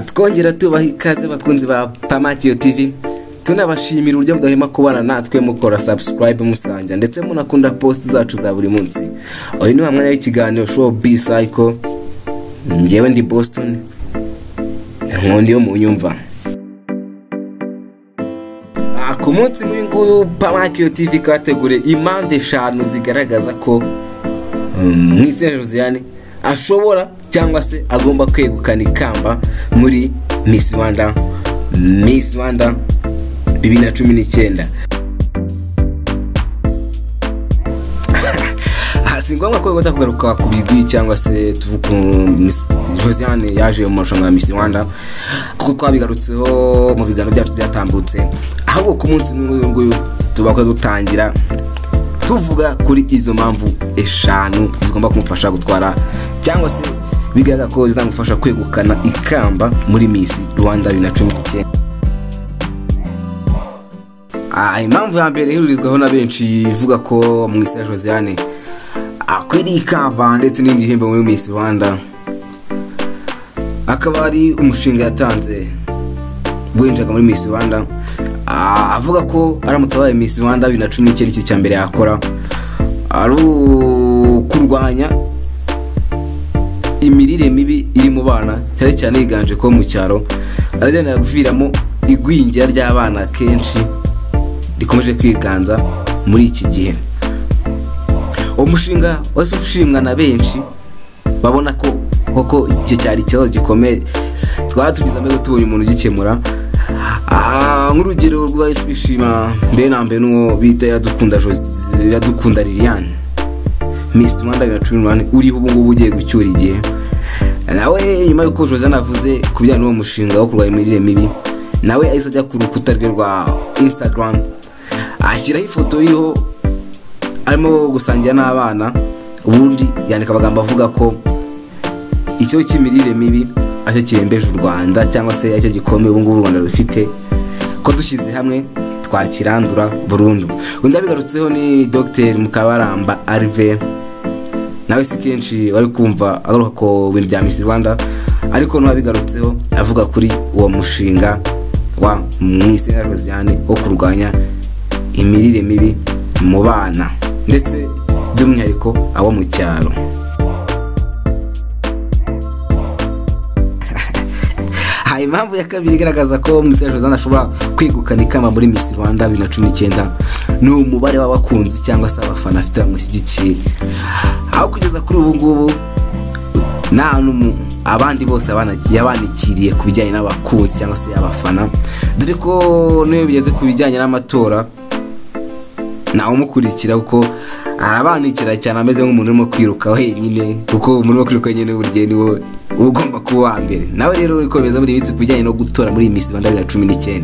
twongera tubaha ikaze bakunzi ba Pamakio TV, tunabashimira uburyo mudahema kubana natwe mukora subscribe musanja ndetse munakunda post zacu za buri munsi. Uyu ni mwanya w'ikiganiro Show B Cycle. Ngewe ndi Boston, nkondi yo munyumva. Ku munsi w'inguyu Pamakio TV kategure impande eshanu zigaragaza ko Mr. Josiane ashobora cyangwa se agomba kwegukana ikamba muri Miss Rwanda 2019. Hasingwa ko bita kugaruka ku bigwi cyangwa se tuvuka Miss Josiane yaje mu mashanga Miss Rwanda kuko kwabigarutseho mu bigano byacu byatambutse, ahubwo ku munsi mw'inguyu tubakwe gutangira tuvuga kuri izo mpamvu eshanu zigomba kumufasha gutwara cyangwa se bigaga ko zizamufasha kwegukana ikamba muri Miss Rwanda 2019. Impamvu ya mbere ihurizwaho na benshi ivuga ko Miss Josiane akwiriye ikamba ndetse n'indi hembo muri Miss Rwanda, akaba ari umushinga yatanze winjaga muri Miss Rwanda. Avuga ko aramutabaye Miss Rwanda 2019 iki cya mbere yakora ari kurwanya imirire mibi iri mu bana, cyane cyane iganje ko mu cyaro aragenda guviramo igwingira ry'abana kenshi rikomeje kwiganza muri iki gihe. Umushinga wasushimwa na benshi babona ko koko iki cyari ikibazo gikomeye twatugize amego tubonye umuntu gikemura. Nk'urugero rwa Iswishima mbe na mbe n'uwo bita yadukunda Liliane Miss Rwanda 2019 uriho ubu ngubu ugiye gucyura igihe, nawe nyuma y'uko Josiane avuze ku bijyanye n'uwo mushinga wo kurwanya imirire mibi, nawe ahise ajya ku rukuta rwe rwa Instagram ashyiraho ifoto iriho arimo gusangira n'abana, ubundi yandika amagambo avuga ko ikibazo cy'imirire mibi acyo kirembeje u Rwanda cyangwa se acyo gikomeye ubu ngubu u Rwanda rufite, ko dushyize hamwe twakirandura burundu. Undi abigarutseho ni Dr Mukabaramba Arve, nawe si kenshi wari kumva agaruka ko ibintu bya Miss Rwanda, ariko n'abigarutseho avuga kuri uwo mushinga wa Miss Josiane wo kurwanya imirire mibi mu bana ndetse by'umwihariko abo mu cyaro. Impamvu ya kabiri igaragaza ko Miss Josiane ashobora kwegukana ikamba muri Miss Rwanda 2019 ni umubare w'abakunzi cyangwa se abafana afite bamushyigikiye, aho kugeza kuri ubu ngubu nta n'umwe abandi bose yabanikiriye ku bijyanye n'abakunzi cyangwa se abafana, dore ko niyo bigeze ku bijyanye n'amatora nta umukurikira kuko arabanikira cyane ameze nk'umuntu urimo kwiruka wenyine, kuko umuntu urimo kwiruka wenyine burya ni wowe ugomba kuba wa mbere. Nawe rero uri komeza muri imitsi kujyanye no gutora muri Miss Rwanda 2019,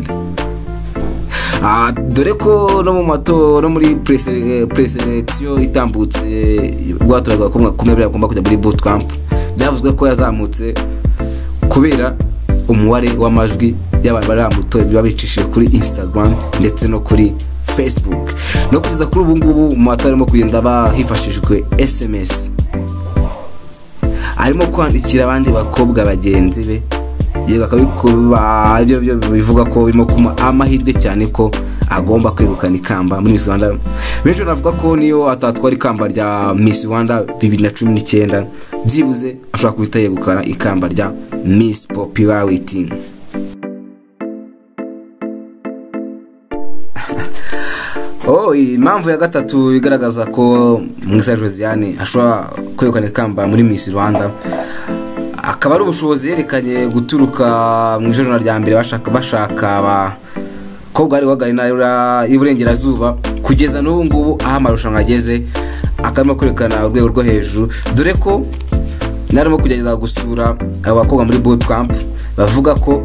dore ko no mu matora muri presentation itambutse rwatoraga kumwe byagomba kujya muri boot camp, byavuzwe ko yazamutse kubera umubare w'amajwi y'abantu bari bamutoye babicishije kuri Instagram ndetse no kuri Facebook, no kugeza kuri ubu ngubu mu matora arimo kugenda bahifashishwe SMS, arimo kwandikira abandi bakobwa bagenzi be, yego akabikuba ibyo bivuga ko birimo kuma amahirwe cyane ko agomba kwegukana ikamba muri Miss Rwanda. Benshi navuga ko niyo atatwara ikamba rya Miss Rwanda 2019 byibuze ashobora kuhita yegukana ikamba rya Miss Popularity. Impamvu ya gatatu igaragaza ko Miss Josiane ashobora kwegukana ikamba muri Miss Rwanda akaba ari ubushobozi yerekanye guturuka mu ijoro rya mbere bashaka abakobwa ari wagarina iburengerazuba kugeza n'ubu ngubu aho amarushanwa ageze, akarimo kwerekana urwego rwo hejuru, dore ko narimo kugerageza gusura abakobwa muri boot camp bavuga ko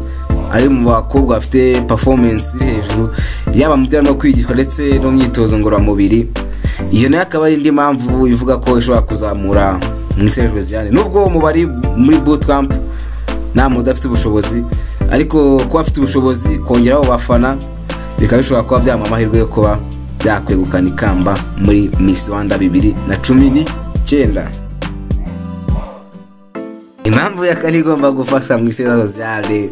ari mu bakobwa bafite performance iri hejuru yaba mu byano kwigishwa ndetse no myitozo ngororamubiri. Iyo nayo akaba ari indi mpamvu ivuga ko ishobora kuzamura Miss Josiane, nubwo mu bari muri boot camp nta muntu udafite ubushobozi, ariko kuba afite ubushobozi kongeraho bafana bikaba bishobora kuba byama amahirwe yo kuba byakwegukana ikamba muri Miss Rwanda 2019. impamvu yakanigomba gufasha mu isera sociale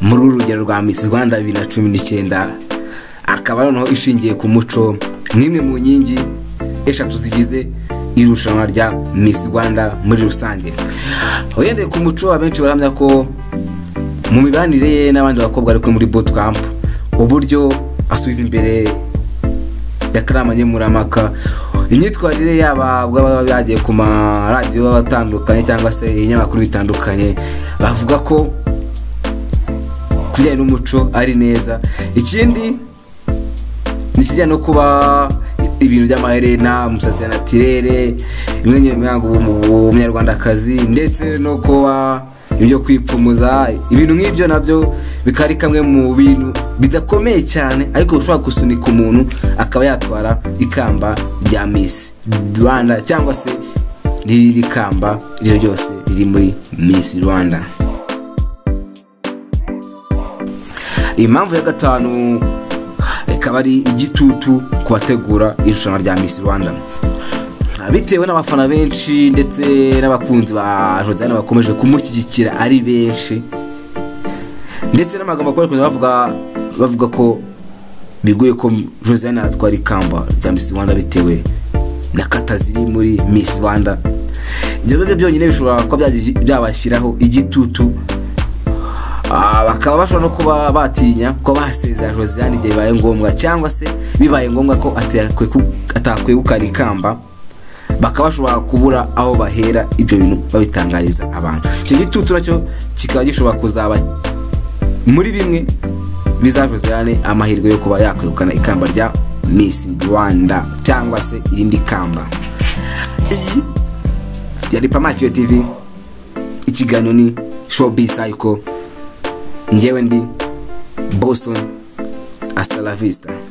muri urugero rwa Miss Rwanda 2019 akaba noneho ishingiye ku muco n'imwe mu nyingi eshatu zigize irushanwa rya Miss Rwanda muri rusange. Oyende ku muco abenshi baramya ko mu mibanire ye n'abandi bakobwa ariko muri boot camp uburyo asubiza imbere yakaramaye muri amaka imyitwarire y'abagwa byagiye ku radio batandukanye cyangwa se inyamakuru bitandukanye bavuga ko kujyana n'umuco ari neza. Ikindi nikijya no kuba ibintu by'amaherena, umusatsi wa natirere, imwenye myango mu Munyarwandakazi, ndetse no kuba ibyo kwipfumuza, ibintu nk'ibyo nabyo bikari kamwe mu bintu bidakomeye cyane ariko ushobora gusunika umuntu akaba yatwara ikamba rya Miss Rwanda cyangwa se ikamba ryose riri muri Miss Rwanda. Impamvu ya gatanu ikaba ari igitutu kubategura irushanwa rya Miss Rwanda. Bitewe n'abafana benshi ndetse n'abakunzi ba Josiane bakomeje kumushyigikira ari benshi, ndetse n'amagambo akoreshwa bavuga ko biguye ko Josiane atwara ikamba rya Miss Rwanda bitewe na kataziri muri Miss Rwanda. Ibyo byonyine bishobora kuba byabashyiraho igitutu, bakaba bashobora no kuba batinya ko basezera Josiane igihe bibaye ngombwa cyangwa se bibaye ngombwa ko atakwegukana ikamba, bakaba bashobora kubura aho bahera ibyo bintu babitangariza abantu. Icyo gitutu nacyo kikaba gishobora kuzaba muri bimwe bizaje Josiane amahirwe yo kuba yakwegukana ikamba rya Miss Rwanda cyangwa se irindi kamba. Iyi yari Pamakio TV, ikiganiro ni Showbiz Cycle, njewe ndi Boston, hasta la vista.